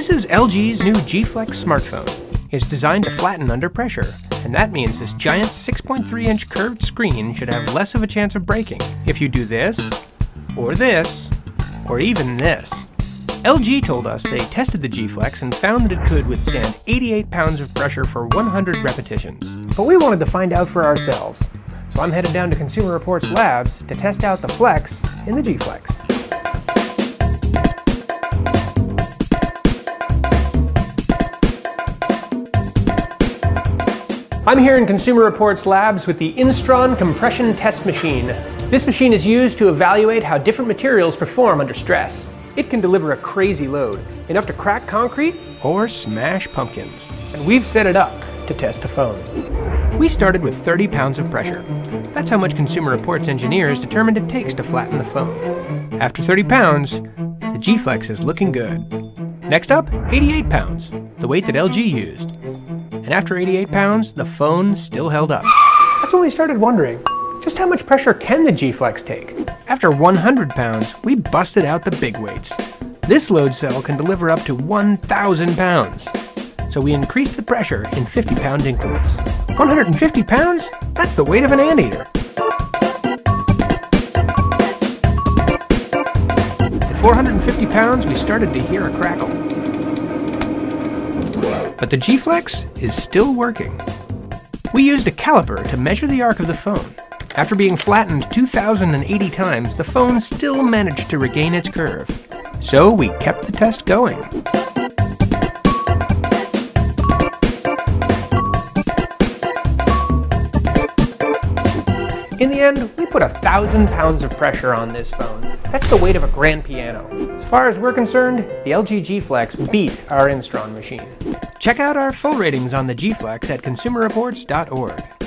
This is LG's new G Flex smartphone. It's designed to flatten under pressure, and that means this giant 6.3-inch curved screen should have less of a chance of breaking if you do this, or this, or even this. LG told us they tested the G Flex and found that it could withstand 88 pounds of pressure for 100 repetitions. But we wanted to find out for ourselves, so I'm headed down to Consumer Reports Labs to test out the Flex in the G Flex. I'm here in Consumer Reports Labs with the Instron compression test machine. This machine is used to evaluate how different materials perform under stress. It can deliver a crazy load, enough to crack concrete or smash pumpkins. And we've set it up to test the phone. We started with 30 pounds of pressure. That's how much Consumer Reports engineers determined it takes to flatten the phone. After 30 pounds, the G Flex is looking good. Next up, 88 pounds, the weight that LG used. And after 88 pounds, the phone still held up. That's when we started wondering, just how much pressure can the G Flex take? After 100 pounds, we busted out the big weights. This load cell can deliver up to 1,000 pounds. So we increased the pressure in 50-pound increments. 150 pounds? That's the weight of an anteater. At 450 pounds, we started to hear a crackle. But the G Flex is still working. We used a caliper to measure the arc of the phone. After being flattened 2,080 times, the phone still managed to regain its curve. So we kept the test going. In the end, we put 1,000 pounds of pressure on this phone. That's the weight of a grand piano. As far as we're concerned, the LG G Flex beat our Instron machine. Check out our full ratings on the G Flex at consumerreports.org.